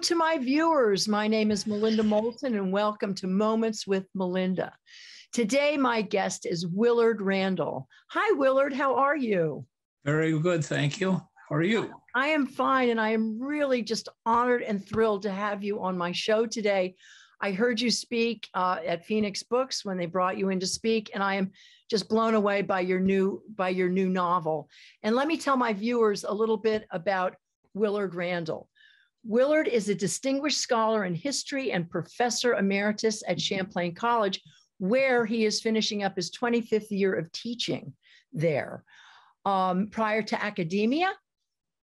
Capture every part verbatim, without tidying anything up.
Hello to my viewers. My name is Melinda Moulton and welcome to Moments with Melinda. Today, my guest is Willard Randall. Hi, Willard. How are you? Very good. Thank you. How are you? I am fine. And I am really just honored and thrilled to have you on my show today. I heard you speak uh, at Phoenix Books when they brought you in to speak, and I am just blown away by your new by your new novel. And let me tell my viewers a little bit about Willard Randall. Willard is a distinguished scholar in history and professor emeritus at Champlain College, where he is finishing up his twenty-fifth year of teaching there. Um, prior to academia,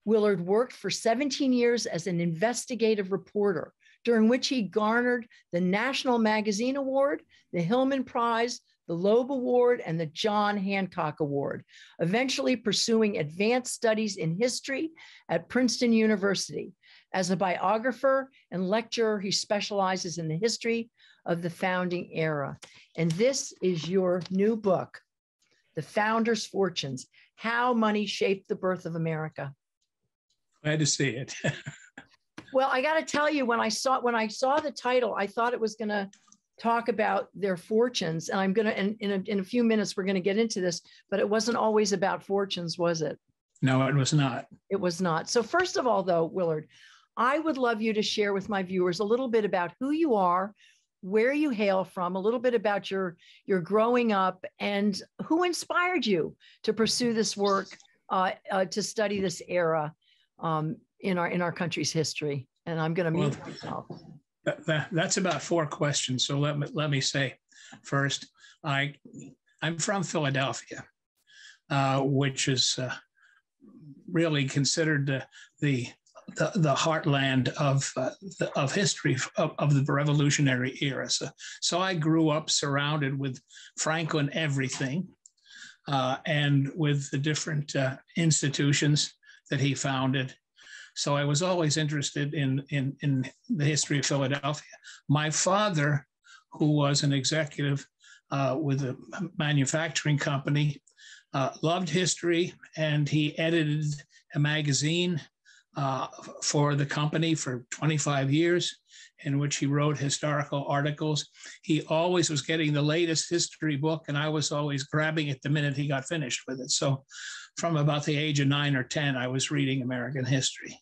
Willard worked for seventeen years as an investigative reporter, during which he garnered the National Magazine Award, the Hillman Prize, the Loeb Award, and the John Hancock Award, eventually pursuing advanced studies in history at Princeton University. As a biographer and lecturer, he specializes in the history of the founding era. And this is your new book, The Founders' Fortunes, How Money Shaped the Birth of America. Glad to see it. Well, I got to tell you, when I saw when I saw the title, I thought it was going to talk about their fortunes, and I'm going to. And in a, in a few minutes, we're going to get into this. But it wasn't always about fortunes, was it? No, it was not. It was not. So, first of all, though, Willard, I would love you to share with my viewers a little bit about who you are, where you hail from, a little bit about your your growing up, and who inspired you to pursue this work, uh, uh, to study this era. Um, in our in our country's history. And I'm going to mute well, myself. That, that, that's about four questions. So let me, let me say first, I, I'm from Philadelphia, uh, which is uh, really considered uh, the, the the heartland of, uh, the, of history of, of the Revolutionary era. So, so I grew up surrounded with Franklin everything uh, and with the different uh, institutions that he founded. So I was always interested in, in, in the history of Philadelphia. My father, who was an executive uh, with a manufacturing company, uh, loved history, and he edited a magazine uh, for the company for twenty-five years, in which he wrote historical articles. He always was getting the latest history book, and I was always grabbing it the minute he got finished with it. So from about the age of nine or ten, I was reading American history.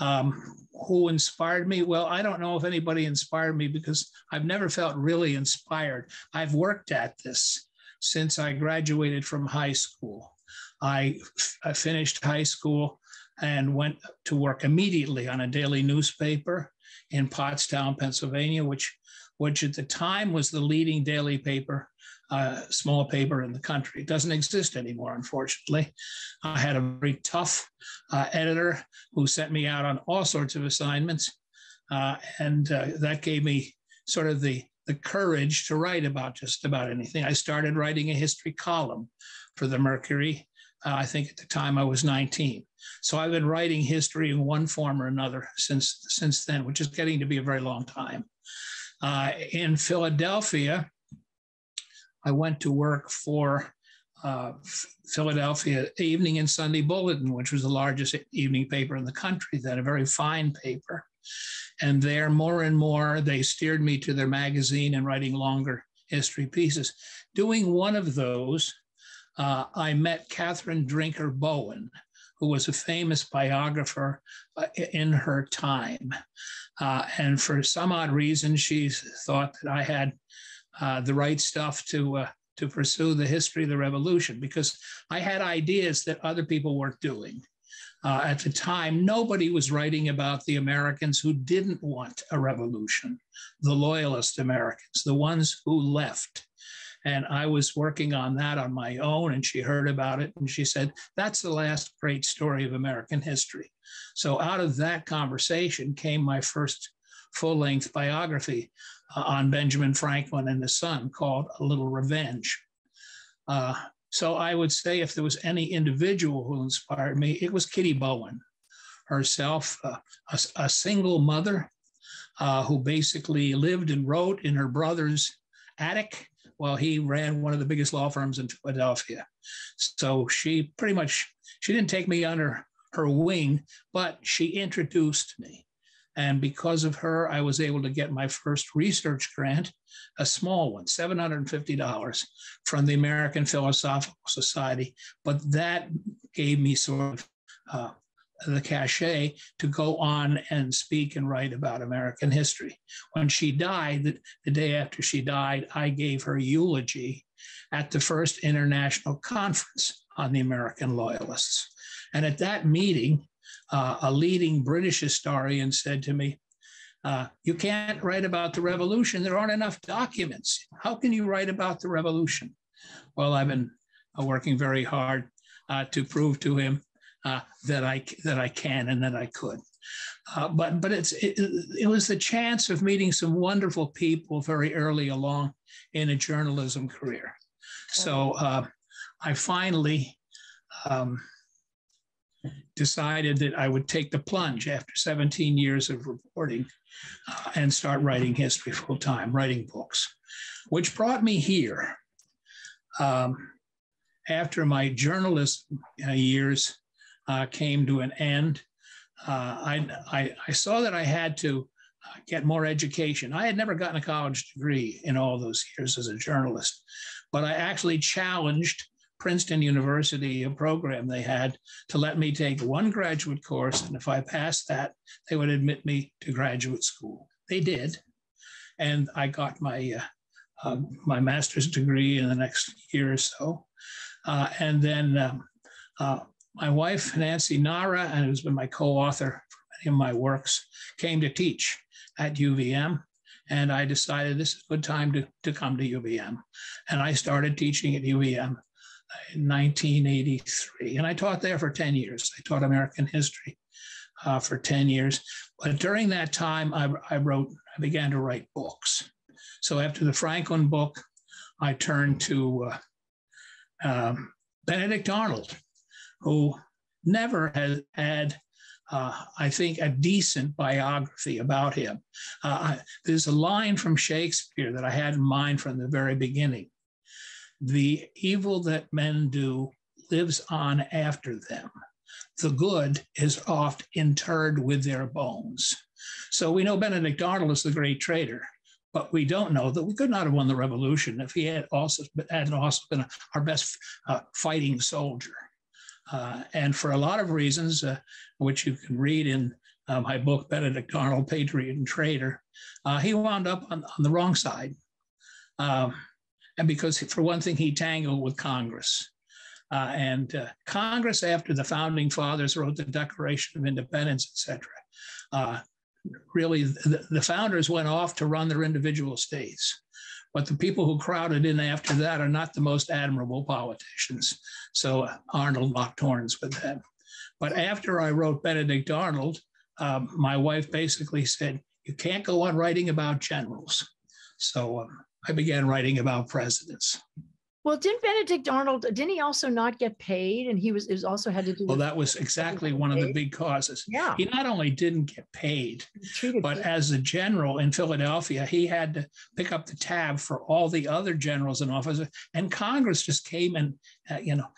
Um, who inspired me? Well, I don't know if anybody inspired me because I've never felt really inspired. I've worked at this since I graduated from high school. I, I finished high school and went to work immediately on a daily newspaper in Pottstown, Pennsylvania, which, which at the time was the leading daily paper, uh, small paper in the country. It doesn't exist anymore, unfortunately. I had a very tough uh, editor who sent me out on all sorts of assignments, uh, and uh, that gave me sort of the, the courage to write about just about anything. I started writing a history column for the Mercury. Uh, I think at the time I was nineteen. So I've been writing history in one form or another since, since then, which is getting to be a very long time. Uh, in Philadelphia, I went to work for uh, Philadelphia Evening and Sunday Bulletin, which was the largest evening paper in the country then, a very fine paper. And there, more and more, they steered me to their magazine and writing longer history pieces. Doing one of those, uh, I met Catherine Drinker Bowen, who was a famous biographer uh, in her time. Uh, and for some odd reason, she thought that I had uh, the right stuff to, uh, to pursue the history of the revolution, because I had ideas that other people weren't doing. Uh, at the time, nobody was writing about the Americans who didn't want a revolution, the loyalist Americans, the ones who left. And I was working on that on my own, and she heard about it, and she said, that's the last great story of American history. So out of that conversation came my first full-length biography uh, on Benjamin Franklin and his son called A Little Revenge. Uh, so I would say if there was any individual who inspired me, it was Kitty Bowen herself, uh, a, a single mother uh, who basically lived and wrote in her brother's attic while he ran one of the biggest law firms in Philadelphia. So she pretty much, she didn't take me under her wing, but she introduced me And because of her, I was able to get my first research grant, a small one, seven hundred fifty dollars from the American Philosophical Society. But that gave me sort of uh, the cachet to go on and speak and write about American history. When she died, the, the day after she died, I gave her eulogy at the first international conference on the American Loyalists. And at that meeting, Uh, a leading British historian said to me, uh, you can't write about the revolution. There aren't enough documents. How can you write about the revolution? Well, I've been uh, working very hard uh, to prove to him uh, that I that I can and that I could. Uh, but but it's it, it was the chance of meeting some wonderful people very early along in a journalism career. So uh, I finally... Um, decided that I would take the plunge after seventeen years of reporting uh, and start writing history full time, writing books, which brought me here. Um, after my journalism uh, years uh, came to an end, uh, I, I, I saw that I had to uh, get more education. I had never gotten a college degree in all those years as a journalist, but I actually challenged Princeton University, a program they had, to let me take one graduate course, and if I passed that, they would admit me to graduate school. They did, and I got my uh, uh, my master's degree in the next year or so. Uh, and then um, uh, my wife, Nancy Nara, and who's been my co-author for many of my works, came to teach at U V M. And I decided this is a good time to, to come to U V M. And I started teaching at U V M in nineteen eighty-three, and I taught there for ten years. I taught American history uh, for ten years, but during that time, I, I wrote, I began to write books. So after the Franklin book, I turned to uh, um, Benedict Arnold, who never has had, uh, I think, a decent biography about him. Uh, I, there's a line from Shakespeare that I had in mind from the very beginning. The evil that men do lives on after them. The good is oft interred with their bones. So we know Benedict Arnold is the great traitor, but we don't know that we could not have won the revolution if he had also, had also been our best uh, fighting soldier. Uh, and for a lot of reasons, uh, which you can read in uh, my book, Benedict Arnold, Patriot and Traitor, uh, he wound up on, on the wrong side. Um, And because, for one thing, he tangled with Congress. Uh, and uh, Congress, after the Founding Fathers wrote the Declaration of Independence, et cetera, uh, really, the, the founders went off to run their individual states. But the people who crowded in after that are not the most admirable politicians. So uh, Arnold locked horns with that. But after I wrote Benedict Arnold, um, my wife basically said, you can't go on writing about generals. So... Um, I began writing about presidents. Well, didn't Benedict Arnold, didn't he also not get paid? And he was, it was also had to do Well, with that was exactly one paid. of the big causes. Yeah. He not only didn't get paid, but him. as a general in Philadelphia, he had to pick up the tab for all the other generals in office. And Congress just came and, uh, you know,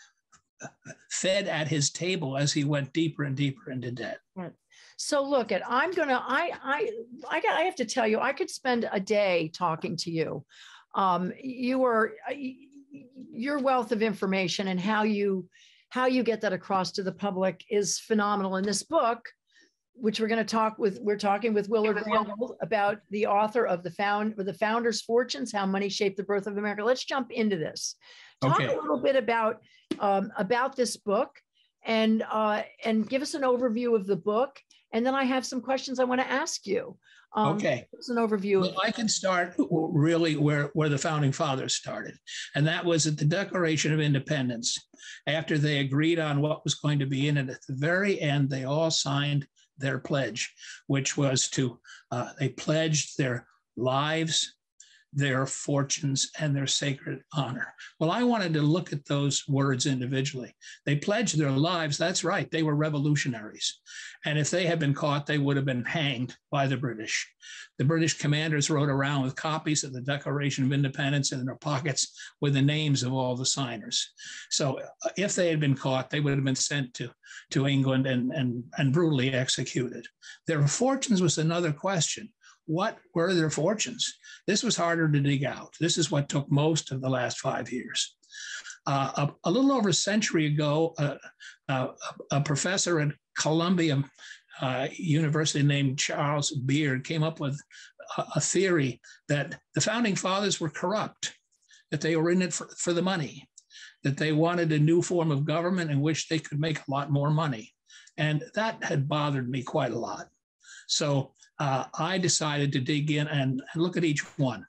fed at his table as he went deeper and deeper into debt. Right. So look, at I'm gonna I I I got I have to tell you, I could spend a day talking to you. Um, you are your wealth of information, and how you how you get that across to the public is phenomenal. In this book, which we're going to talk with, we're talking with Willard Randall about, the author of the found the Founders' Fortunes: How Money Shaped the Birth of America. Let's jump into this. Talk okay. a little bit about um, about this book, and uh, and give us an overview of the book. And then I have some questions I want to ask you. Um, okay. It's an overview. Well, I can start really where, where the Founding Fathers started. And that was at the Declaration of Independence. After they agreed on what was going to be in it, at the very end, they all signed their pledge, which was to, uh, they pledged their lives, their fortunes and their sacred honor. Well, I wanted to look at those words individually. They pledged their lives. That's right. They were revolutionaries. And if they had been caught, they would have been hanged by the British. The British commanders rode around with copies of the Declaration of Independence in their pockets with the names of all the signers. So if they had been caught, they would have been sent to, to England and, and, and brutally executed. Their fortunes was another question. What were their fortunes? This was harder to dig out. This is what took most of the last five years. Uh, a, a little over a century ago, uh, uh, a professor at Columbia uh, University named Charles Beard came up with a, a theory that the Founding Fathers were corrupt, that they were in it for, for the money, that they wanted a new form of government in which they could make a lot more money. And that had bothered me quite a lot. So uh, I decided to dig in and look at each one.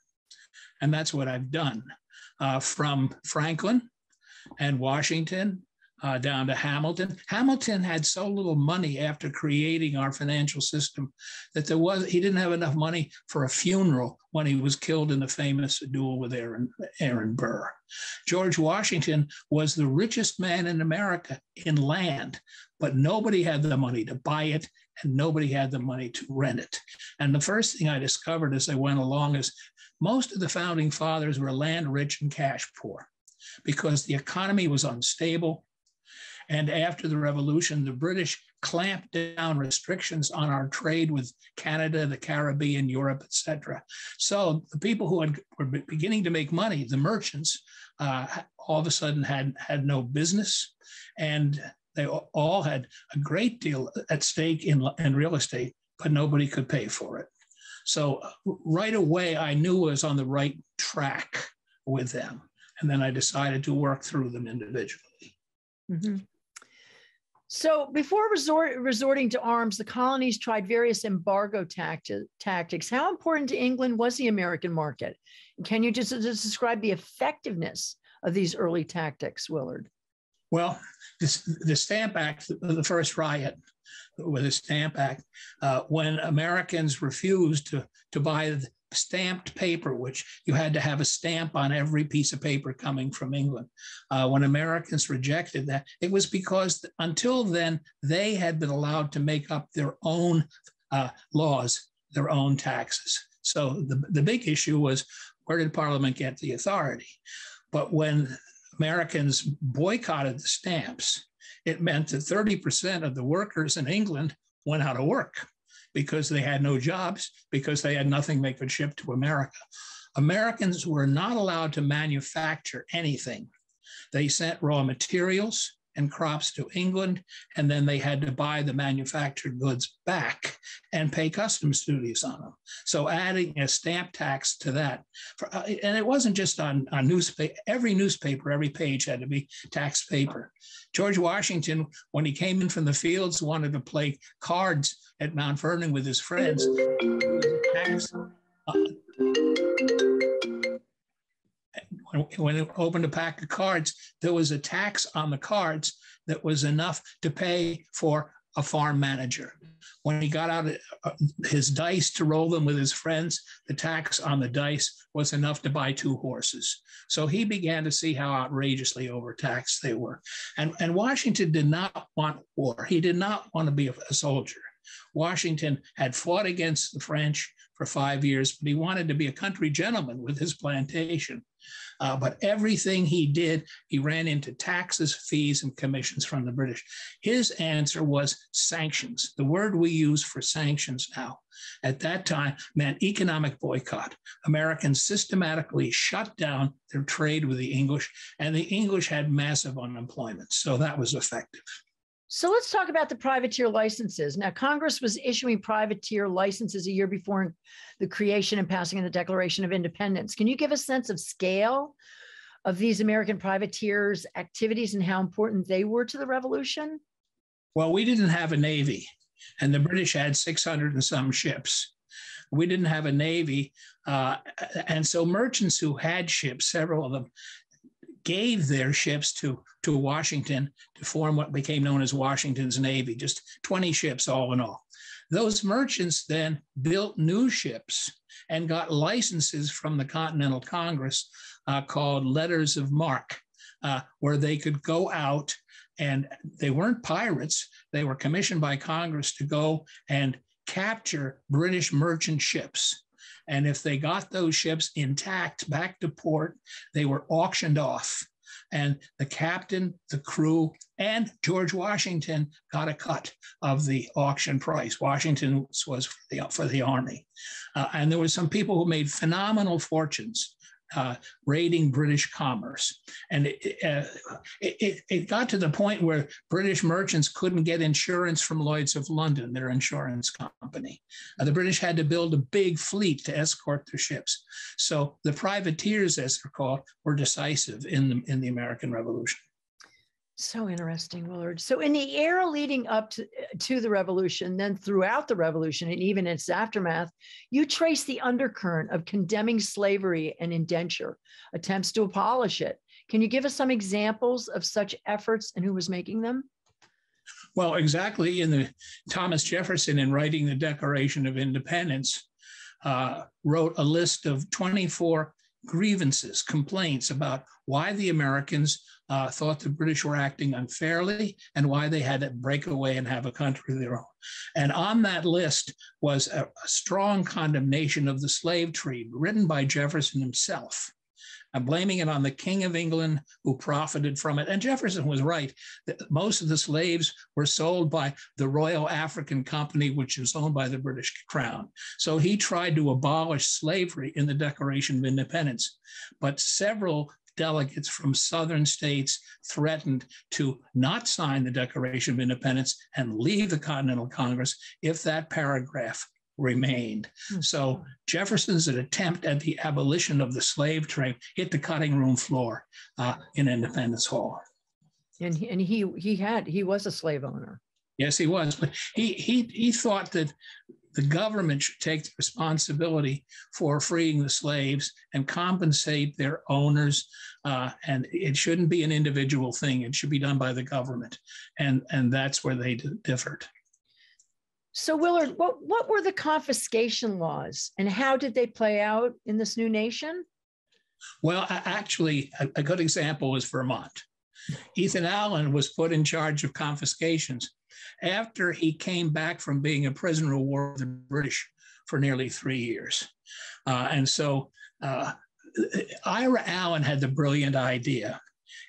And that's what I've done, uh, from Franklin and Washington uh, down to Hamilton. Hamilton had so little money after creating our financial system that there was, he didn't have enough money for a funeral when he was killed in the famous duel with Aaron, Aaron Burr. George Washington was the richest man in America in land, but nobody had the money to buy it, and nobody had the money to rent it. And the first thing I discovered as I went along is most of the Founding Fathers were land rich and cash poor because the economy was unstable. And after the Revolution, the British clamped down restrictions on our trade with Canada, the Caribbean, Europe, et cetera. So the people who had, were beginning to make money, the merchants, uh, all of a sudden had, had no business. And they all had a great deal at stake in, in real estate, but nobody could pay for it. So right away, I knew I was on the right track with them. And then I decided to work through them individually. Mm-hmm. So before resort, resorting to arms, the colonies tried various embargo tacti tactics. How important to England was the American market? Can you just, just describe the effectiveness of these early tactics, Willard? Well, this, the Stamp Act, the first riot with the Stamp Act, uh, when Americans refused to, to buy the stamped paper, which you had to have a stamp on every piece of paper coming from England. Uh, when Americans rejected that, it was because until then, they had been allowed to make up their own uh, laws, their own taxes. So the, the big issue was, where did Parliament get the authority? But when Americans boycotted the stamps, it meant that thirty percent of the workers in England went out of work because they had no jobs, because they had nothing they could ship to America. Americans were not allowed to manufacture anything. They sent raw materials and crops to England, and then they had to buy the manufactured goods back and pay customs duties on them. So adding a stamp tax to that, for, uh, and it wasn't just on, on newspaper, every newspaper, every page had to be taxed paper. George Washington, when he came in from the fields, wanted to play cards at Mount Vernon with his friends. Tax, uh, When it opened a pack of cards, there was a tax on the cards that was enough to pay for a farm manager. When he got out his dice to roll them with his friends, the tax on the dice was enough to buy two horses. So he began to see how outrageously overtaxed they were. And, and Washington did not want war. He did not want to be a soldier. Washington had fought against the French for five years, but he wanted to be a country gentleman with his plantation. Uh, but everything he did, he ran into taxes, fees, and commissions from the British. His answer was sanctions. The word we use for sanctions now, at that time, meant economic boycott. Americans systematically shut down their trade with the English, and the English had massive unemployment, so that was effective. So let's talk about the privateer licenses. Now, Congress was issuing privateer licenses a year before the creation and passing of the Declaration of Independence. Can you give a sense of scale of these American privateers' activities and how important they were to the Revolution? Well, we didn't have a navy, and the British had six hundred and some ships. We didn't have a navy, uh, and so merchants who had ships, several of them, gave their ships to, to Washington to form what became known as Washington's Navy, just twenty ships all in all. Those merchants then built new ships and got licenses from the Continental Congress uh, called Letters of Marque, uh, where they could go out, and they weren't pirates. They were commissioned by Congress to go and capture British merchant ships. And if they got those ships intact back to port, they were auctioned off. And the captain, the crew, and George Washington got a cut of the auction price. Washington was for the, for the Army. Uh, and there were some people who made phenomenal fortunes uh, raiding British commerce. And it, uh, it, it got to the point where British merchants couldn't get insurance from Lloyd's of London, their insurance company. Uh, the British had to build a big fleet to escort their ships. So the privateers, as they're called, were decisive in the, in the American Revolution. So interesting, Willard. So in the era leading up to, to the revolution, then throughout the revolution and even its aftermath, you trace the undercurrent of condemning slavery and indenture, attempts to abolish it. Can you give us some examples of such efforts and who was making them? Well, exactly. In the Thomas Jefferson, in writing the Declaration of Independence, uh, wrote a list of twenty-four grievances, complaints about why the Americans Uh, thought the British were acting unfairly and why they had to break away and have a country of their own. And on that list was a, a strong condemnation of the slave trade, written by Jefferson himself, and blaming it on the King of England, who profited from it. And Jefferson was right. That most of the slaves were sold by the Royal African Company, which was owned by the British Crown. So he tried to abolish slavery in the Declaration of Independence, but several delegates from southern states threatened to not sign the Declaration of Independence and leave the Continental Congress if that paragraph remained. Mm-hmm. So Jefferson's attempt at the abolition of the slave trade hit the cutting room floor uh, in Independence Hall. And he, and he he had he was a slave owner. Yes, he was. But he he he thought that the government should take the responsibility for freeing the slaves and compensate their owners. Uh, and it shouldn't be an individual thing. It should be done by the government. And, and that's where they differed. So Willard, what, what were the confiscation laws and how did they play out in this new nation? Well, actually, a good example is Vermont. Ethan Allen was put in charge of confiscations after he came back from being a prisoner of war with the British for nearly three years. Uh, and so uh, Ira Allen had the brilliant idea.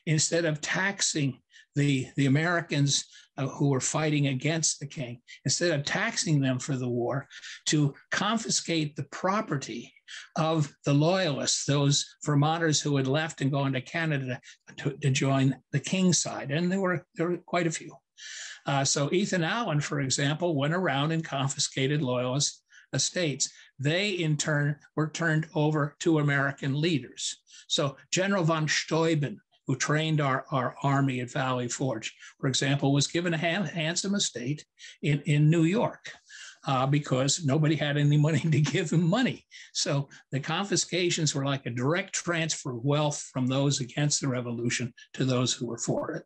Instead of taxing the, the Americans uh, who were fighting against the king, instead of taxing them for the war, to confiscate the property of the loyalists, those Vermonters who had left and gone to Canada to, to join the king's side. And there were, there were quite a few. Uh, so Ethan Allen, for example, went around and confiscated loyalist estates. They, in turn, were turned over to American leaders. So General von Steuben, who trained our, our army at Valley Forge, for example, was given a hand, handsome estate in, in New York uh, because nobody had any money to give him money. So the confiscations were like a direct transfer of wealth from those against the revolution to those who were for it.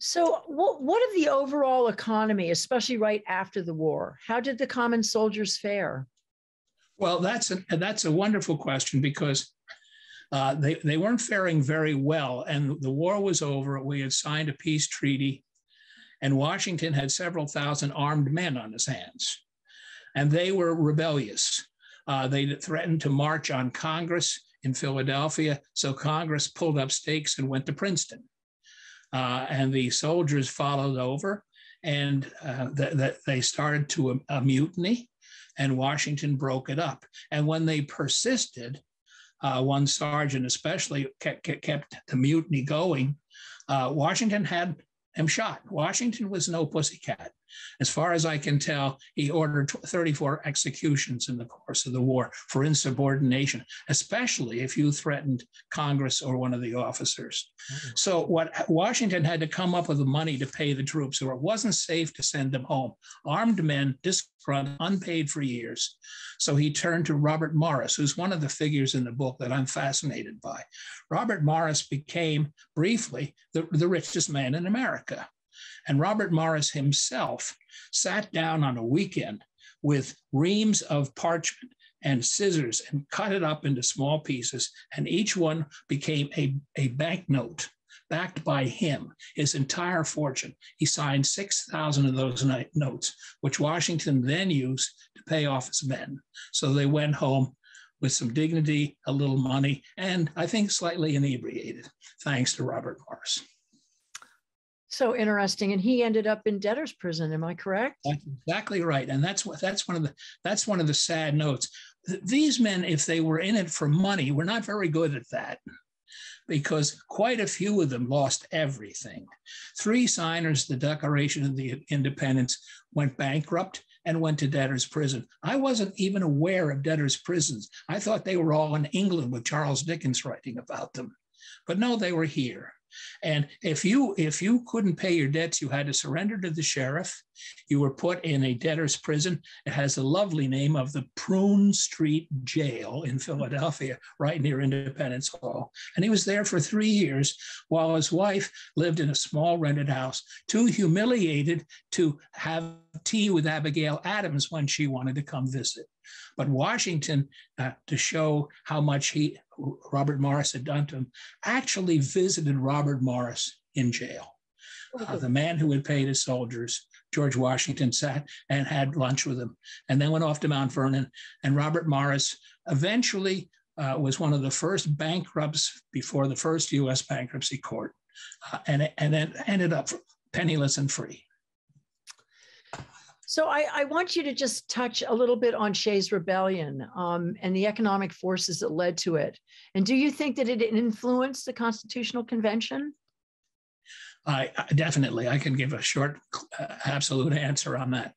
So what, what of the overall economy, especially right after the war? How did the common soldiers fare? Well, that's a, that's a wonderful question, because uh, they, they weren't faring very well. And the war was over. We had signed a peace treaty. And Washington had several thousand armed men on his hands. And they were rebellious. Uh, they threatened to march on Congress in Philadelphia. So Congress pulled up stakes and went to Princeton. Uh, and the soldiers followed over, and uh, th th they started to a, a mutiny, and Washington broke it up. And when they persisted, uh, one sergeant especially kept, kept the mutiny going, uh, Washington had him shot. Washington was no pussycat. As far as I can tell, he ordered thirty-four executions in the course of the war for insubordination, especially if you threatened Congress or one of the officers. Mm-hmm. So what Washington had to come up with the money to pay the troops, or it wasn't safe to send them home. Armed men, disgruntled, unpaid for years. So he turned to Robert Morris, who's one of the figures in the book that I'm fascinated by. Robert Morris became, briefly, the, the richest man in America. And Robert Morris himself sat down on a weekend with reams of parchment and scissors and cut it up into small pieces, and each one became a, a banknote backed by him, his entire fortune. He signed six thousand of those notes, which Washington then used to pay off his men. So they went home with some dignity, a little money, and I think slightly inebriated, thanks to Robert Morris. So interesting. And he ended up in debtor's prison. Am I correct? That's exactly right. And that's what that's one of the that's one of the sad notes. These men, if they were in it for money, were not very good at that, because quite a few of them lost everything. Three signers of the Declaration of the Independence went bankrupt and went to debtor's prison. I wasn't even aware of debtor's prisons. I thought they were all in England with Charles Dickens writing about them. But no, they were here. And if you, if you couldn't pay your debts, you had to surrender to the sheriff. You were put in a debtor's prison. It has the lovely name of the Prune Street Jail in Philadelphia, right near Independence Hall. And he was there for three years while his wife lived in a small rented house, too humiliated to have tea with Abigail Adams when she wanted to come visit. But Washington, uh, to show how much he, Robert Morris had done to him, actually visited Robert Morris in jail. Uh, the man who had paid his soldiers, George Washington, sat and had lunch with him, and then went off to Mount Vernon. And Robert Morris eventually uh, was one of the first bankrupts before the first U S bankruptcy court, uh, and, and then ended up penniless and free. So I, I want you to just touch a little bit on Shays' Rebellion um, and the economic forces that led to it. And do you think that it influenced the Constitutional Convention? I, I definitely, I can give a short, uh, absolute answer on that.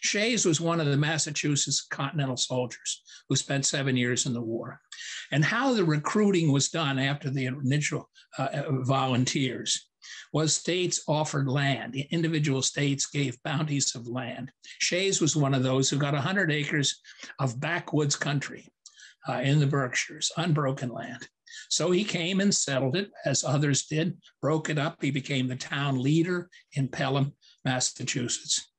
Shays was one of the Massachusetts Continental soldiers who spent seven years in the war. And how the recruiting was done after the initial uh, volunteers was states offered land. Individual states gave bounties of land. Shays was one of those who got one hundred acres of backwoods country uh, in the Berkshires, unbroken land. So he came and settled it, as others did, broke it up. He became the town leader in Pelham, Massachusetts.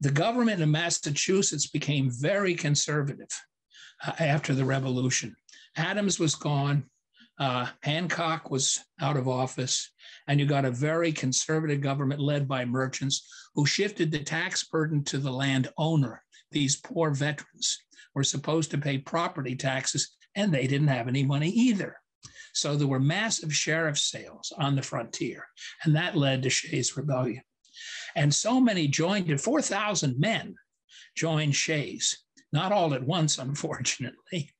The government in Massachusetts became very conservative uh, after the revolution. Adams was gone. Uh, Hancock was out of office, and you got a very conservative government led by merchants who shifted the tax burden to the landowner. These poor veterans were supposed to pay property taxes, and they didn't have any money either. So there were massive sheriff sales on the frontier, and that led to Shays' Rebellion. And so many joined, four thousand men joined Shays, not all at once, unfortunately.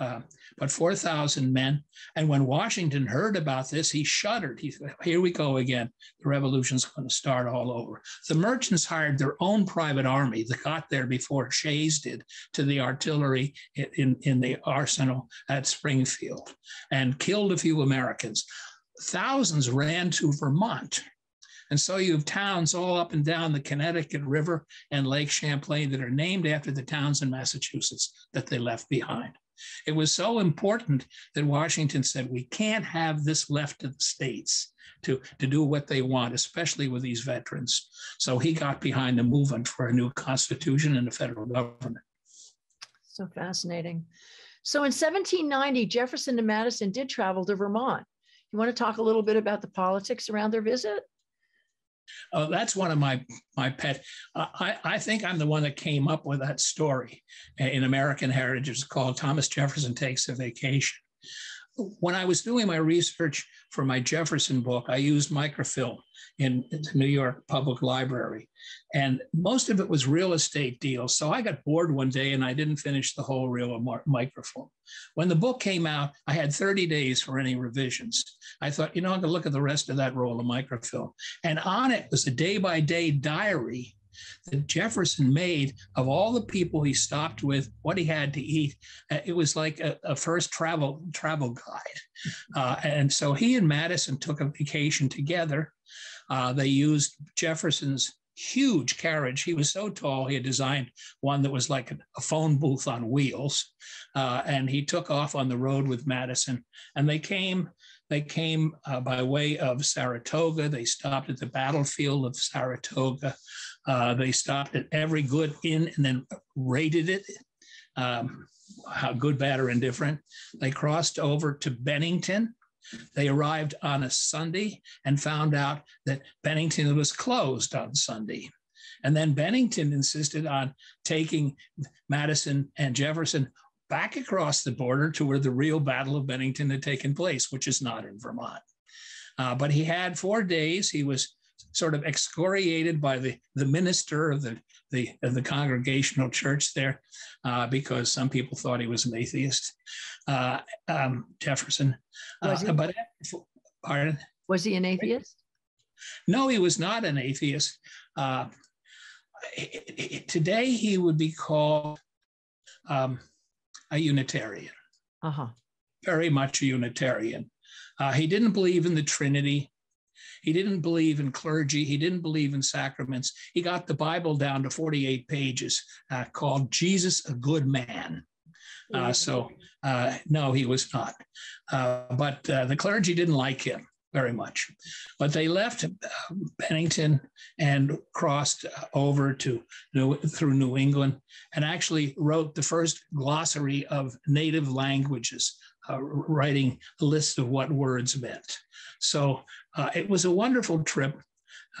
Uh, but four thousand men. And when Washington heard about this, he shuddered. He said, here we go again. The revolution's going to start all over. The merchants hired their own private army that got there before Shays did, to the artillery in, in the arsenal at Springfield, and killed a few Americans. Thousands ran to Vermont. And so you have towns all up and down the Connecticut River and Lake Champlain that are named after the towns in Massachusetts that they left behind. It was so important that Washington said, we can't have this left to the states to, to do what they want, especially with these veterans. So he got behind the movement for a new constitution and the federal government. So fascinating. So in seventeen ninety, Jefferson and Madison did travel to Vermont. You want to talk a little bit about the politics around their visit? Uh, that's one of my, my pet. Uh, I, I think I'm the one that came up with that story in American Heritage. It's called Thomas Jefferson Takes a Vacation. When I was doing my research for my Jefferson book, I used microfilm in the New York Public Library, and most of it was real estate deals. So I got bored one day and I didn't finish the whole reel of microfilm. When the book came out, I had thirty days for any revisions. I thought, you know, I'm going to look at the rest of that roll of microfilm. And on it was a day-by-day diary that Jefferson made of all the people he stopped with, what he had to eat. It was like a, a first travel travel guide. Uh, and so he and Madison took a vacation together. Uh, they used Jefferson's huge carriage. He was so tall, he had designed one that was like a phone booth on wheels. Uh, and he took off on the road with Madison. And they came, they came uh, by way of Saratoga. They stopped at the battlefield of Saratoga. Uh, they stopped at every good inn and then raided it. Um, how good, bad, or indifferent. They crossed over to Bennington. They arrived on a Sunday and found out that Bennington was closed on Sunday. And then Bennington insisted on taking Madison and Jefferson back across the border to where the real Battle of Bennington had taken place, which is not in Vermont. Uh, but he had four days. He was sort of excoriated by the, the minister of the, the, of the Congregational Church there, uh, because some people thought he was an atheist, uh, um, Jefferson. Was he? Uh, but, pardon? Was he an atheist? No, he was not an atheist. Uh, it, it, today he would be called um, a Unitarian, uh-huh. Very much a Unitarian. Uh, he didn't believe in the Trinity. He didn't believe in clergy. He didn't believe in sacraments. He got the Bible down to forty-eight pages, uh, called Jesus, a Good Man. Uh, so, uh, no, he was not. Uh, but uh, the clergy didn't like him very much. But they left Bennington and crossed over to New, through New England, and actually wrote the first glossary of native languages, uh, writing a list of what words meant. So uh, it was a wonderful trip.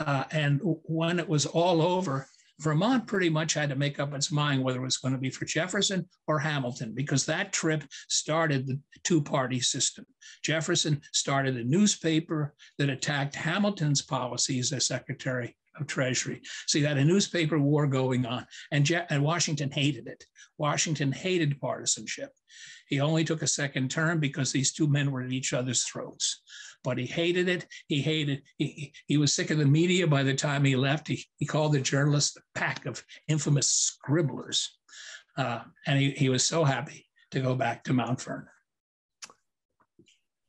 Uh, and when it was all over, Vermont pretty much had to make up its mind whether it was going to be for Jefferson or Hamilton, because that trip started the two-party system. Jefferson started a newspaper that attacked Hamilton's policies as Secretary of Treasury. So you had a newspaper war going on, and, Je- and Washington hated it. Washington hated partisanship. He only took a second term because these two men were at each other's throats. But he hated it. He hated, he, he was sick of the media by the time he left. He, he called the journalists a pack of infamous scribblers. Uh, and he, he was so happy to go back to Mount Vernon.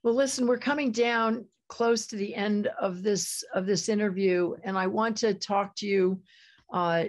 Well, listen, we're coming down close to the end of this, of this interview. And I want to talk to you, uh,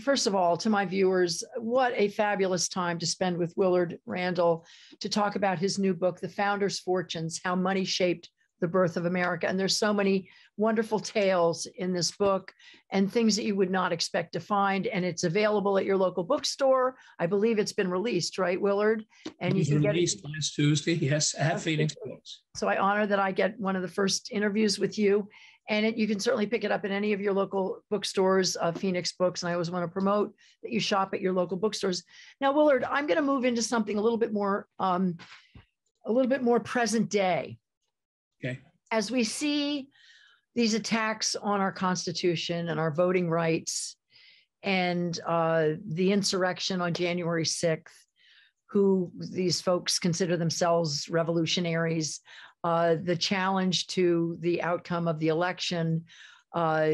first of all, to my viewers, what a fabulous time to spend with Willard Randall to talk about his new book, The Founders' Fortunes, How Money Shaped the Birth of America. And there's so many wonderful tales in this book and things that you would not expect to find. And it's available at your local bookstore. I believe it's been released, right, Willard? And you can get it released last Tuesday, yes, at Phoenix Books. So I honor that I get one of the first interviews with you. And it, you can certainly pick it up in any of your local bookstores, uh, Phoenix Books. And I always want to promote that you shop at your local bookstores. Now, Willard, I'm going to move into something a little bit more, um, a little bit more present day. Okay. As we see these attacks on our Constitution and our voting rights and uh, the insurrection on January sixth, who these folks consider themselves revolutionaries, uh, the challenge to the outcome of the election, uh,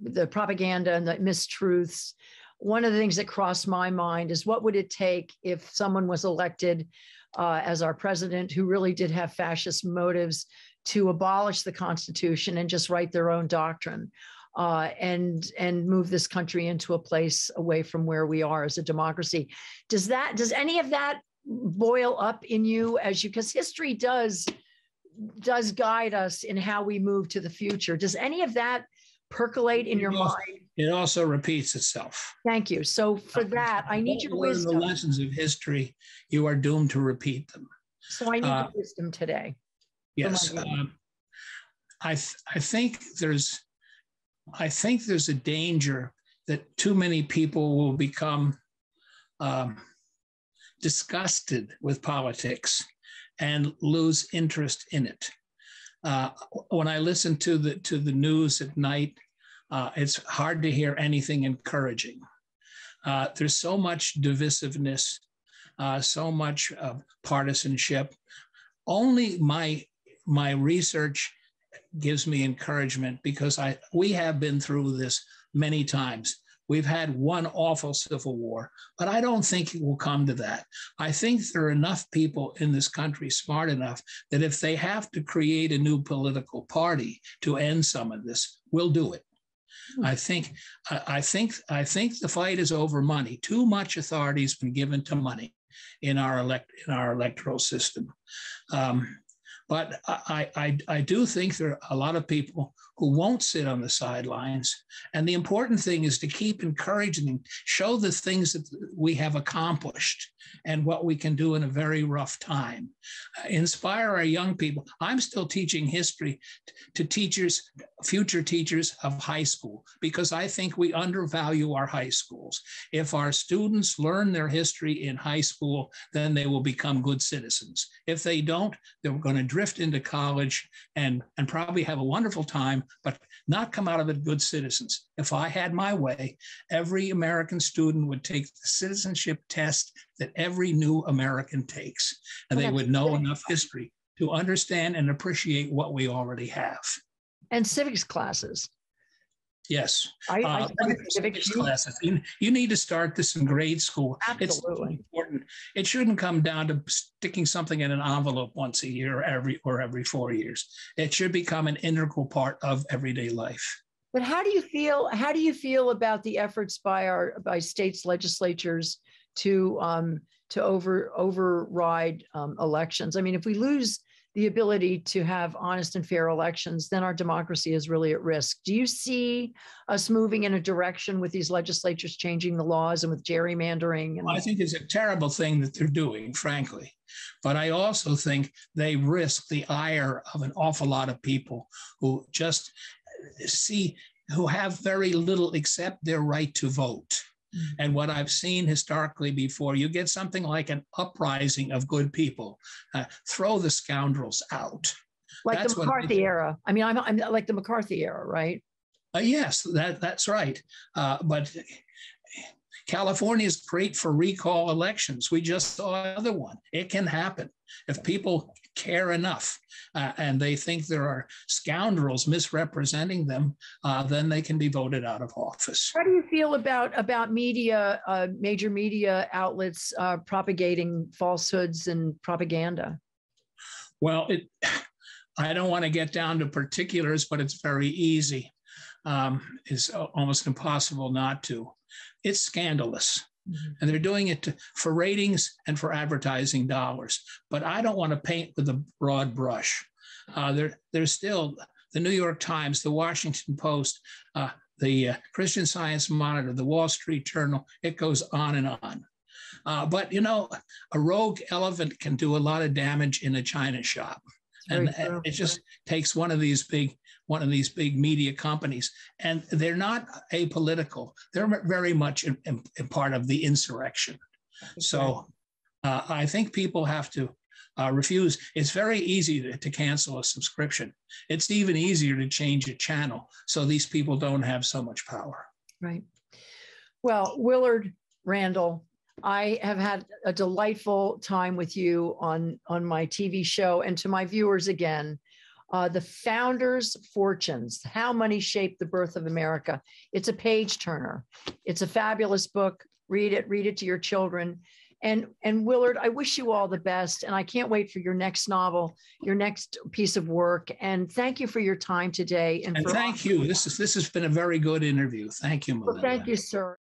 the propaganda and the mistruths. One of the things that crossed my mind is, what would it take if someone was elected uh, as our president who really did have fascist motives to abolish the Constitution and just write their own doctrine uh, and, and move this country into a place away from where we are as a democracy? Does that, does any of that boil up in you as you, because history does, does guide us in how we move to the future. Does any of that percolate in your it also, mind? It also repeats itself. Thank you. So for that, I need your wisdom. Learn the lessons of history, you are doomed to repeat them. So I need uh, your wisdom today. Yes, um, I th- I think there's I think there's a danger that too many people will become um, disgusted with politics and lose interest in it. Uh, when I listen to the to the news at night, uh, it's hard to hear anything encouraging. Uh, there's so much divisiveness, uh, so much uh, partisanship. Only my my research gives me encouragement, because I we have been through this many times. We've had one awful civil war, but I don't think it will come to that. I think there are enough people in this country smart enough that if they have to create a new political party to end some of this, we'll do it. I think, I think, I think the fight is over money. Too much authority has been given to money in our elect in our electoral system. Um, But I, I, I do think there are a lot of people who won't sit on the sidelines. And the important thing is to keep encouraging, show the things that we have accomplished and what we can do in a very rough time. Uh, inspire our young people. I'm still teaching history to teachers, future teachers of high school, because I think we undervalue our high schools. If our students learn their history in high school, then they will become good citizens. If they don't, they're going to drift into college and, and probably have a wonderful time, but not come out of it good citizens. If I had my way, every American student would take the citizenship test that every new American takes, and they would know enough history to understand and appreciate what we already have. And civics classes. Yes. I, I uh, civics classes. You, you need to start this in grade school. Absolutely. It's important. It shouldn't come down to sticking something in an envelope once a year or every, or every four years. It should become an integral part of everyday life. But how do you feel, how do you feel about the efforts by our by states' legislatures to um, to over override um, elections? I mean, if we lose the ability to have honest and fair elections, then our democracy is really at risk. Do you see us moving in a direction with these legislatures changing the laws and with gerrymandering? And well, I think it's a terrible thing that they're doing, frankly. But I also think they risk the ire of an awful lot of people who just see, who have very little except their right to vote. And what I've seen historically before, you get something like an uprising of good people, uh, throw the scoundrels out. Like that's the McCarthy era. I mean, I'm, I'm like the McCarthy era, right? Uh, yes, that, that's right. Uh, but California is great for recall elections. We just saw another one. It can happen if people care enough uh, and they think there are scoundrels misrepresenting them, uh, then they can be voted out of office. How do you feel about about media, uh, major media outlets uh, propagating falsehoods and propaganda? Well, it, I don't want to get down to particulars, but it's very easy. Um, it's almost impossible not to. It's scandalous. Mm-hmm. And they're doing it to, for ratings and for advertising dollars. But I don't want to paint with a broad brush. Uh, there, there's still the New York Times, the Washington Post, uh, the uh, Christian Science Monitor, the Wall Street Journal. It goes on and on. Uh, but, you know, a rogue elephant can do a lot of damage in a china shop. And, and it just takes one of these big one of these big media companies, and they're not apolitical. They're very much in, in, in part of the insurrection. Okay. So uh, I think people have to uh, refuse. It's very easy to, to cancel a subscription. It's even easier to change a channel, so these people don't have so much power. Right. Well, Willard Randall, I have had a delightful time with you on, on my T V show, and to my viewers again, uh, The Founders' Fortunes, How Money Shaped the Birth of America. It's a page turner. It's a fabulous book. Read it, read it to your children. And, and Willard, I wish you all the best, and I can't wait for your next novel, your next piece of work. And thank you for your time today. And, and for thank you. This is, this has been a very good interview. Thank you, Melinda. Well, thank you, sir.